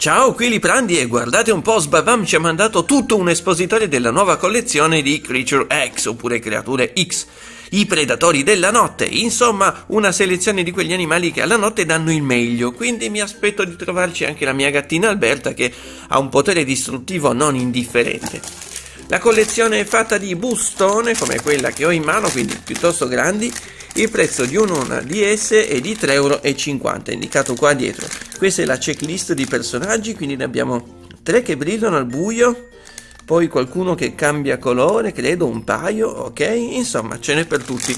Ciao, qui Liprandi e guardate un po', Sbabam ci ha mandato tutto un espositorio della nuova collezione di Kreaturex, oppure Creature X, i predatori della notte, insomma una selezione di quegli animali che alla notte danno il meglio, quindi mi aspetto di trovarci anche la mia gattina Alberta che ha un potere distruttivo non indifferente. La collezione è fatta di bustone, come quella che ho in mano, quindi piuttosto grandi. Il prezzo di ognuna di esse è di 3,50 €, indicato qua dietro. Questa è la checklist di personaggi, quindi ne abbiamo 3 che brillano al buio, poi qualcuno che cambia colore, credo un paio, ok? Insomma, ce n'è per tutti.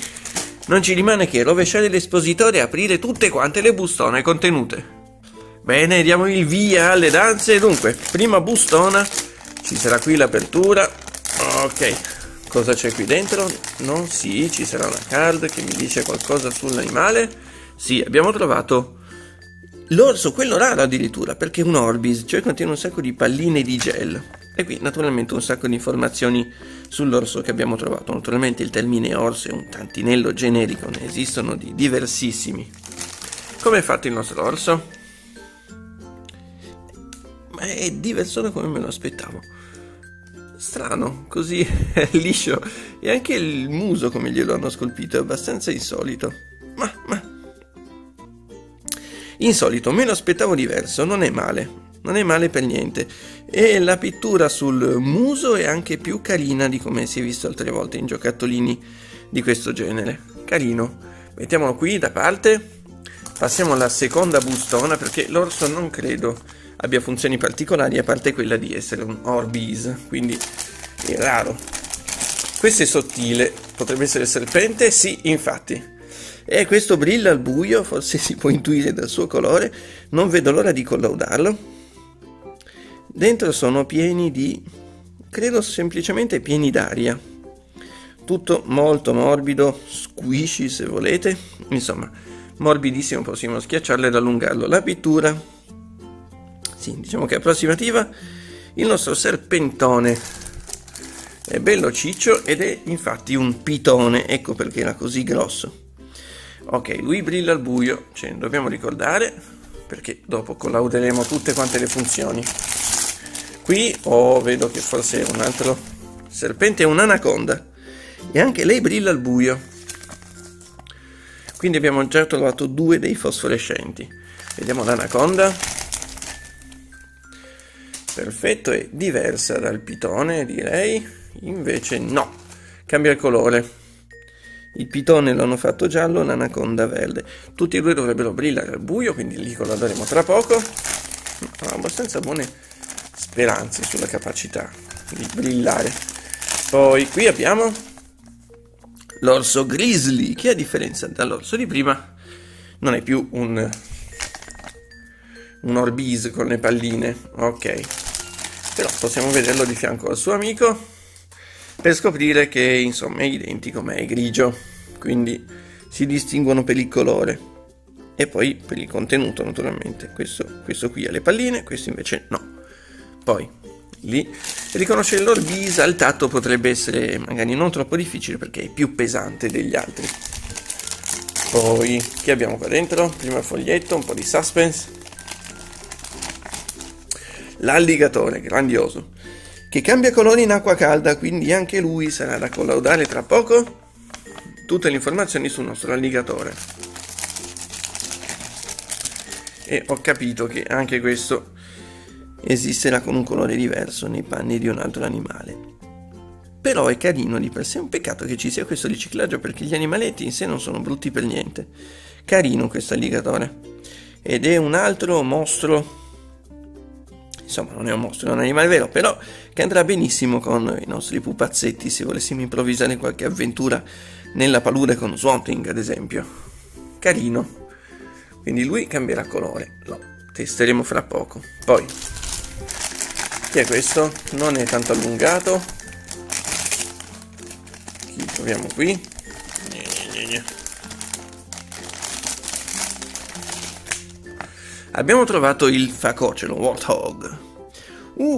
Non ci rimane che rovesciare l'espositore e aprire tutte quante le bustone contenute. Bene, diamo il via alle danze. Dunque, prima bustona, ci sarà qui l'apertura, ok. Cosa c'è qui dentro? No, sì, ci sarà una card che mi dice qualcosa sull'animale. Sì, abbiamo trovato l'orso, quello raro addirittura, perché è un Orbeez, cioè contiene un sacco di palline di gel. E qui naturalmente un sacco di informazioni sull'orso che abbiamo trovato. Naturalmente il termine orso è un tantinello generico, ne esistono di diversissimi. Come è fatto il nostro orso? Ma è diverso da come me lo aspettavo. Strano, così liscio, e anche il muso come glielo hanno scolpito è abbastanza insolito, insolito, me lo aspettavo diverso, non è male, non è male per niente, e la pittura sul muso è anche più carina di come si è visto altre volte in giocattolini di questo genere, carino, mettiamolo qui da parte, passiamo alla seconda bustona perché l'orso non credo abbia funzioni particolari a parte quella di essere un Orbeez, quindi è raro. Questo è sottile, potrebbe essere serpente, sì, infatti. E questo brilla al buio, forse si può intuire dal suo colore, non vedo l'ora di collaudarlo. Dentro sono pieni di, credo semplicemente pieni d'aria. Tutto molto morbido, squishy se volete, insomma, morbidissimo, possiamo schiacciarlo ed allungarlo. La pittura, sì, diciamo che è approssimativa. Il nostro serpentone è bello ciccio ed è infatti un pitone, ecco perché era così grosso. Ok, lui brilla al buio, ce ne dobbiamo ricordare perché dopo collauderemo tutte quante le funzioni. Qui vedo che forse è un altro serpente, è un'anaconda e anche lei brilla al buio, quindi abbiamo già trovato due dei fosforescenti. Vediamo l'anaconda. Perfetto, è diversa dal pitone, direi, invece no, cambia il colore, il pitone l'hanno fatto giallo, l'anaconda verde, tutti e due dovrebbero brillare al buio, quindi li collauderemo tra poco. Ho abbastanza buone speranze sulla capacità di brillare. Poi qui abbiamo l'orso grizzly, che a differenza dall'orso di prima non è più un Orbeez con le palline, ok. Però possiamo vederlo di fianco al suo amico per scoprire che insomma è identico ma è grigio, quindi si distinguono per il colore e poi per il contenuto naturalmente. Questo qui ha le palline, questo invece no. Poi lì riconoscere l'Orbeez al tatto potrebbe essere magari non troppo difficile perché è più pesante degli altri. Poi che abbiamo qua dentro? Prima il foglietto, un po' di suspense. L'alligatore, grandioso, che cambia colore in acqua calda, quindi anche lui sarà da collaudare tra poco. Tutte le informazioni sul nostro alligatore. E ho capito che anche questo esisterà con un colore diverso nei panni di un altro animale. Però è carino di per sé, è un peccato che ci sia questo riciclaggio perché gli animaletti in sé non sono brutti per niente. Carino questo alligatore. Ed è un altro mostro. Insomma, non è un mostro, è un animale vero, però che andrà benissimo con i nostri pupazzetti se volessimo improvvisare qualche avventura nella palude con Swamping, ad esempio. Carino. Quindi lui cambierà colore, lo testeremo fra poco. Poi, chi è questo? Non è tanto allungato. Chi troviamo qui? Abbiamo trovato il facocero, Warthog.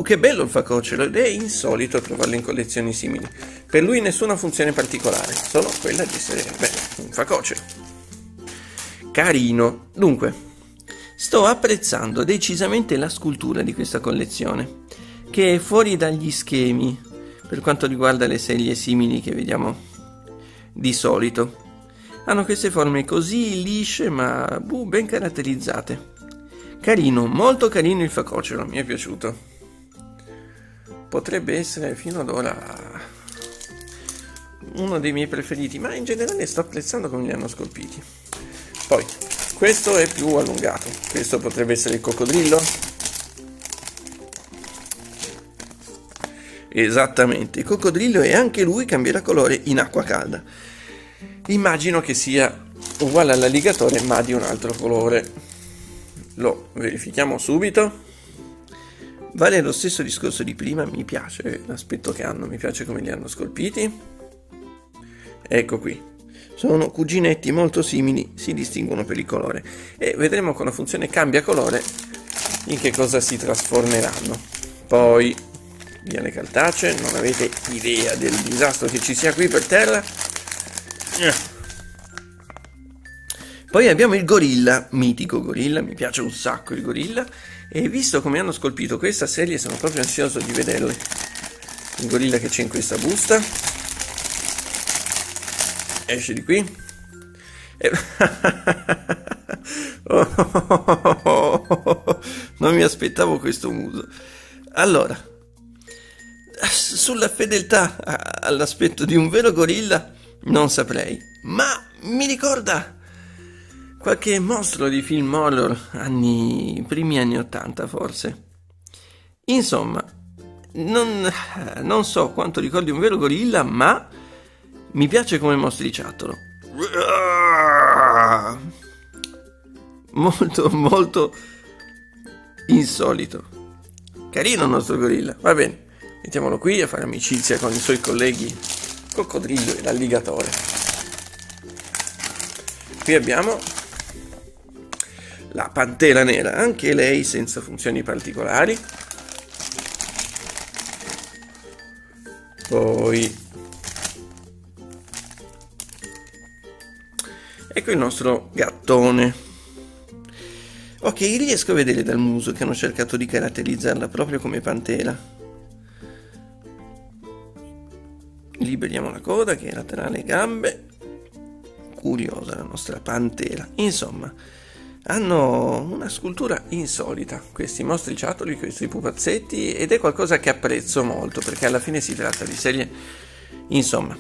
Che bello il facocero, ed è insolito trovarlo in collezioni simili. Per lui nessuna funzione particolare, solo quella di essere, un facocero. Carino. Dunque, Sto apprezzando decisamente la scultura di questa collezione, che è fuori dagli schemi per quanto riguarda le serie simili che vediamo di solito. Hanno queste forme così lisce ma ben caratterizzate. Carino, molto carino il facocero, mi è piaciuto. Potrebbe essere fino ad ora uno dei miei preferiti, ma in generale sto apprezzando come li hanno scolpiti. Poi, questo è più allungato, questo potrebbe essere il coccodrillo. Esattamente, il coccodrillo, e anche lui cambierà colore in acqua calda. Immagino che sia uguale all'alligatore ma di un altro colore. Lo verifichiamo subito. Vale lo stesso discorso di prima, mi piace l'aspetto che hanno, mi piace come li hanno scolpiti. Ecco qui, sono cuginetti molto simili, si distinguono per il colore e vedremo con la funzione cambia colore in che cosa si trasformeranno. Poi via le cartacee, non avete idea del disastro che ci sia qui per terra. Poi abbiamo il gorilla, mitico gorilla, mi piace un sacco il gorilla, e visto come hanno scolpito questa serie sono proprio ansioso di vederle. Il gorilla che c'è in questa busta esce di qui e... non mi aspettavo questo muso. Allora, sulla fedeltà all'aspetto di un vero gorilla non saprei, ma mi ricorda qualche mostro di film horror primi anni 80 forse. Insomma, non so quanto ricordi un vero gorilla, ma mi piace come mostriciattolo. Molto, molto insolito. Carino il nostro gorilla. Va bene, mettiamolo qui a fare amicizia con i suoi colleghi coccodrillo e alligatore. Qui abbiamo la pantera nera, anche lei senza funzioni particolari. Poi ecco il nostro gattone. Ok, riesco a vedere dal muso che hanno cercato di caratterizzarla proprio come pantera. Liberiamo la coda che è laterale alle gambe. Curiosa la nostra pantera. Insomma, hanno una scultura insolita questi mostriciattoli, questi pupazzetti, ed è qualcosa che apprezzo molto perché alla fine si tratta di serie, insomma,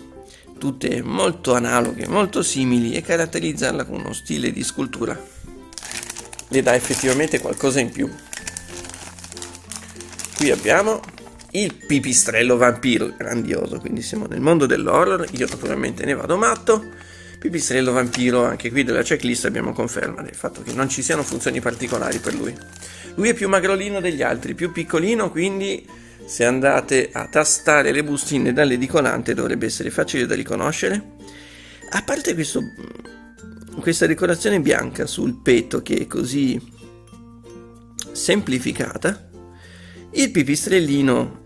tutte molto analoghe, molto simili, e caratterizzarla con uno stile di scultura le dà effettivamente qualcosa in più. Qui abbiamo il pipistrello vampiro, grandioso, quindi siamo nel mondo dell'horror, io naturalmente ne vado matto. Pipistrello vampiro, anche qui della checklist abbiamo conferma del fatto che non ci siano funzioni particolari per lui. Lui è più magrolino degli altri, più piccolino, quindi se andate a tastare le bustine dall'edicolante dovrebbe essere facile da riconoscere. A parte questa decorazione bianca sul petto che è così semplificata, il pipistrellino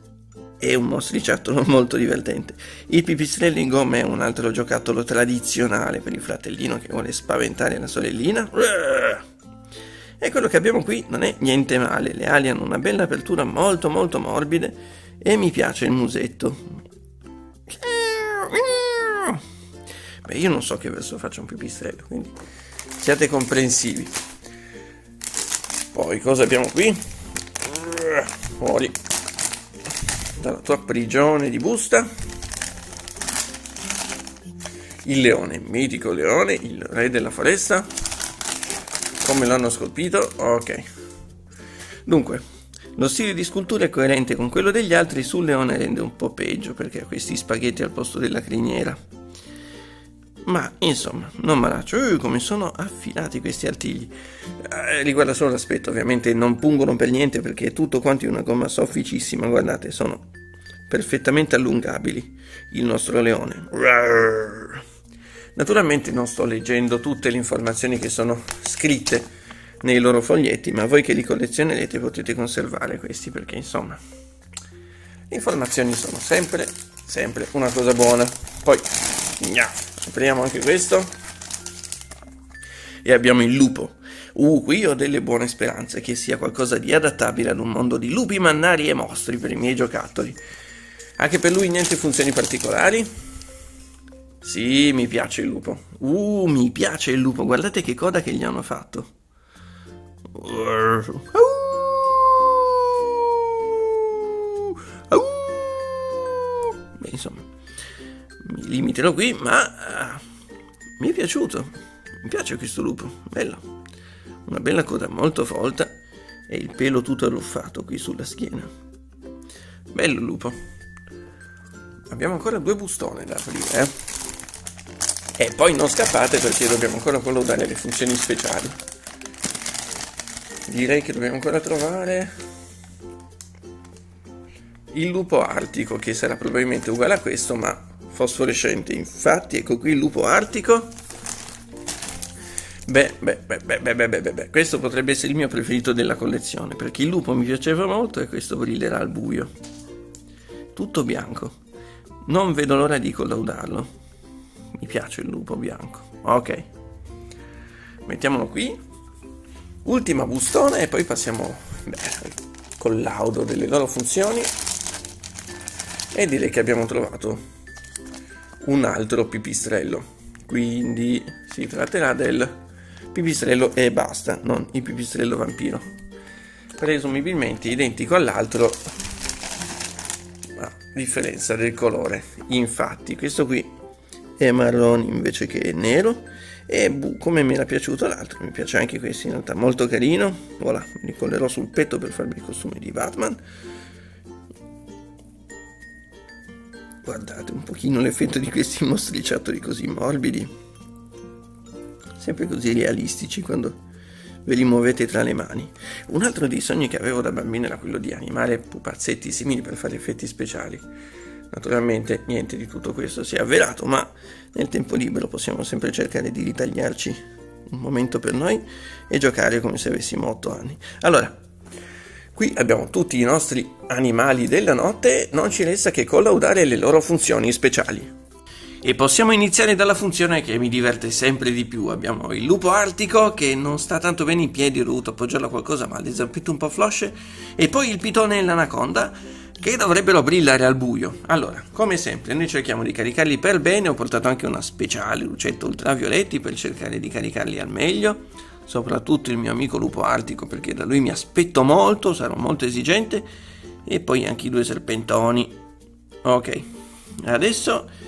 è un mostriciattolo molto divertente. Il pipistrello in gomma è un altro giocattolo tradizionale per il fratellino che vuole spaventare la sorellina. E quello che abbiamo qui non è niente male, le ali hanno una bella apertura, molto molto morbide, e mi piace il musetto. Beh, io non so che verso faccia un pipistrello, quindi siate comprensivi. Poi cosa abbiamo qui? Fuori dalla tua prigione di busta. Il leone, mitico leone, il re della foresta. Come l'hanno scolpito? Ok. Dunque, lo stile di scultura è coerente con quello degli altri, sul leone rende un po' peggio perché ha questi spaghetti al posto della criniera. Ma insomma, non malaccio. Come sono affilati questi artigli. Riguarda solo l'aspetto, ovviamente non pungono per niente perché è tutto quanto in una gomma sofficissima. Guardate, sono perfettamente allungabili. Il nostro leone. Rar. Naturalmente non sto leggendo tutte le informazioni che sono scritte nei loro foglietti, ma voi che li collezionerete potete conservare questi, perché insomma le informazioni sono sempre una cosa buona. Poi apriamo anche questo e abbiamo il lupo, Qui ho delle buone speranze che sia qualcosa di adattabile ad un mondo di lupi mannari e mostri per i miei giocattoli. Anche per lui niente funzioni particolari. Sì, mi piace il lupo. Mi piace il lupo. Guardate che coda che gli hanno fatto. Beh, insomma, mi limiterò qui, ma mi è piaciuto. Mi piace questo lupo, bello. Una bella coda molto folta e il pelo tutto arruffato qui sulla schiena. Bello lupo. Abbiamo ancora due bustone da aprire, eh? E poi non scappate perché dobbiamo ancora collaudare le funzioni speciali. Direi che dobbiamo ancora trovare il lupo artico, che sarà probabilmente uguale a questo ma fosforescente. Infatti ecco qui il lupo artico. Beh, questo potrebbe essere il mio preferito della collezione, perché il lupo mi piaceva molto e questo brillerà al buio. Tutto bianco. Non vedo l'ora di collaudarlo. Mi piace il lupo bianco. Ok, mettiamolo qui. Ultima bustone e poi passiamo al collaudo delle loro funzioni. E direi che abbiamo trovato un altro pipistrello. Quindi si tratterà del pipistrello e basta, non il pipistrello vampiro, presumibilmente identico all'altro, a differenza del colore. Infatti questo qui è marrone invece che nero, e come mi era piaciuto l'altro, mi piace anche questo in realtà, molto carino. Voilà, mi ricollerò sul petto per farmi il costume di Batman. Guardate un pochino l'effetto di questi mostriciattoli così morbidi, sempre così realistici quando ve li muovete tra le mani. Un altro dei sogni che avevo da bambino era quello di animare pupazzetti simili per fare effetti speciali. Naturalmente niente di tutto questo si è avverato, ma nel tempo libero possiamo sempre cercare di ritagliarci un momento per noi e giocare come se avessimo 8 anni. Allora, qui abbiamo tutti i nostri animali della notte, non ci resta che collaudare le loro funzioni speciali. E possiamo iniziare dalla funzione che mi diverte sempre di più. Abbiamo il lupo artico, che non sta tanto bene in piedi, ho dovuto appoggiarlo a qualcosa ma ha le zampette un po' flosce, e poi il pitone e l'anaconda, che dovrebbero brillare al buio. Allora, come sempre, noi cerchiamo di caricarli per bene. Ho portato anche una speciale lucetta ultravioletti per cercare di caricarli al meglio, soprattutto il mio amico lupo artico, perché da lui mi aspetto molto, sarò molto esigente. E poi anche i due serpentoni. Ok, adesso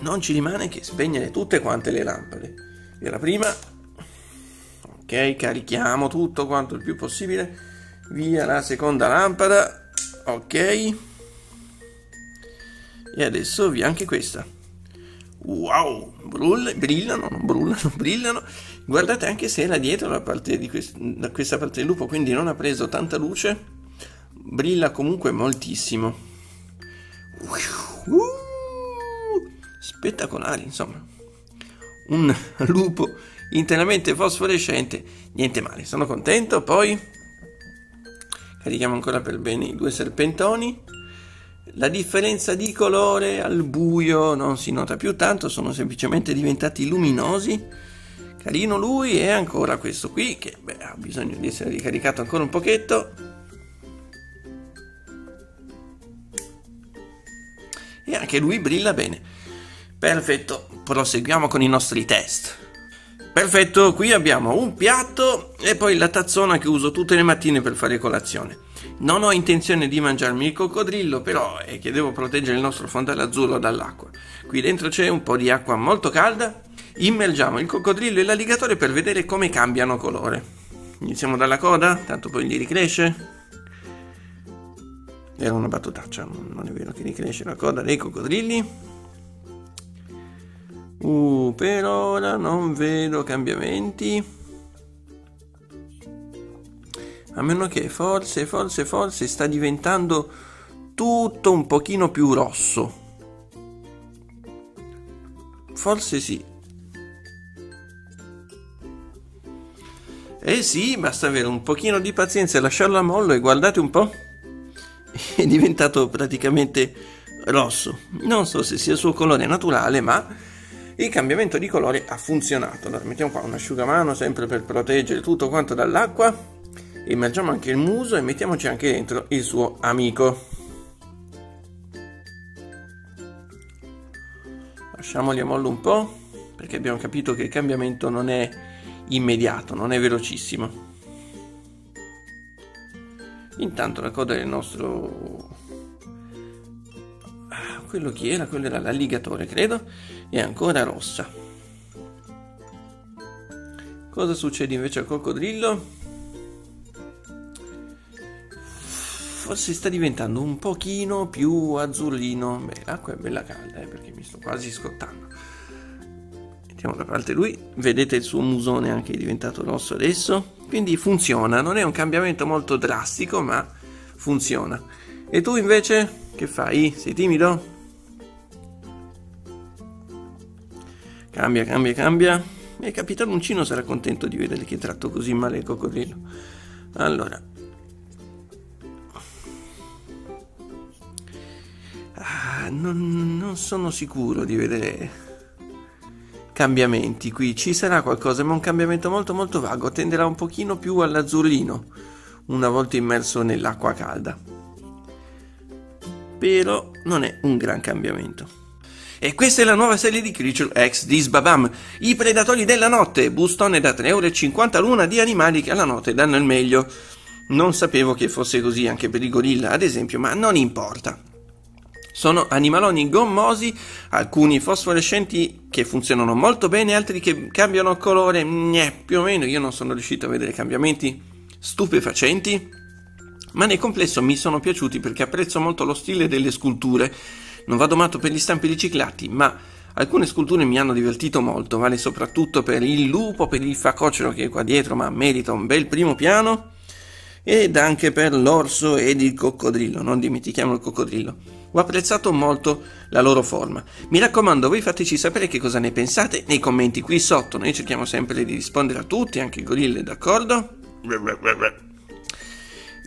non ci rimane che spegnere tutte quante le lampade. E la prima, ok, carichiamo tutto quanto il più possibile. Via la seconda lampada. Ok, e adesso via anche questa. Wow, brillano. Guardate anche se era dietro la parte di da questa parte del lupo, quindi non ha preso tanta luce, brilla comunque moltissimo. Spettacolari, insomma, un lupo interamente fosforescente, niente male, sono contento. Poi carichiamo ancora per bene i due serpentoni. La differenza di colore al buio non si nota più tanto, sono semplicemente diventati luminosi. Carino lui. E ancora questo qui che ha bisogno di essere ricaricato ancora un pochetto. E anche lui brilla bene. Perfetto, proseguiamo con i nostri test. Perfetto, qui abbiamo un piatto e poi la tazzona che uso tutte le mattine per fare colazione. Non ho intenzione di mangiarmi il coccodrillo, però è che devo proteggere il nostro fondale azzurro dall'acqua. Qui dentro c'è un po' di acqua molto calda. Immergiamo il coccodrillo e l'alligatore per vedere come cambiano colore. Iniziamo dalla coda, tanto poi gli ricresce. Era una battutaccia, non è vero che ricresce la coda dei coccodrilli. Per ora non vedo cambiamenti, a meno che forse sta diventando tutto un pochino più rosso. Forse sì. Eh sì, basta avere un pochino di pazienza e lasciarlo a mollo, e guardate un po', è diventato praticamente rosso. Non so se sia il suo colore naturale, ma Il cambiamento di colore ha funzionato. Allora mettiamo qua un asciugamano, sempre per proteggere tutto quanto dall'acqua. Immergiamo anche il muso e mettiamoci anche dentro il suo amico. Lasciamoli a mollo un po', perché abbiamo capito che il cambiamento non è immediato, non è velocissimo. Intanto la coda del nostro... quello che era? Quello era l'alligatore, credo. È ancora rossa. Cosa succede invece al coccodrillo? Forse sta diventando un pochino più azzurrino. Beh, l'acqua è bella calda, perché mi sto quasi scottando. Mettiamo da parte lui. Vedete il suo musone anche è diventato rosso adesso. Quindi funziona, non è un cambiamento molto drastico, ma funziona. E tu invece? Che fai? Sei timido? Cambia, cambia, cambia. E Capitano Uncino sarà contento di vedere che tratto così male il coccodrillo. Allora. Non sono sicuro di vedere cambiamenti qui. Ci sarà qualcosa, ma un cambiamento molto vago. Tenderà un pochino più all'azzurrino una volta immerso nell'acqua calda. Però non è un gran cambiamento. E questa è la nuova serie di Kreaturex di Sbabam, i predatori della notte, bustone da 3,50 € l'una di animali che alla notte danno il meglio. Non sapevo che fosse così anche per il gorilla, ad esempio, ma non importa. Sono animaloni gommosi, alcuni fosforescenti che funzionano molto bene, altri che cambiano colore, più o meno. Io non sono riuscito a vedere cambiamenti stupefacenti, ma nel complesso mi sono piaciuti perché apprezzo molto lo stile delle sculture. Non vado matto per gli stampi riciclati, ma alcune sculture mi hanno divertito molto, vale soprattutto per il lupo, per il facocero che è qua dietro, ma merita un bel primo piano, ed anche per l'orso ed il coccodrillo, non dimentichiamo il coccodrillo. Ho apprezzato molto la loro forma. Mi raccomando, voi fateci sapere che cosa ne pensate nei commenti qui sotto. Noi cerchiamo sempre di rispondere a tutti, anche i gorilla, d'accordo?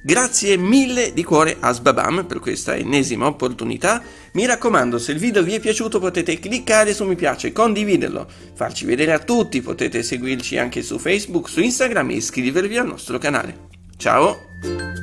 Grazie mille di cuore a Sbabam per questa ennesima opportunità. Mi raccomando, se il video vi è piaciuto potete cliccare su mi piace, condividerlo, farci vedere a tutti. Potete seguirci anche su Facebook, su Instagram e iscrivervi al nostro canale. Ciao!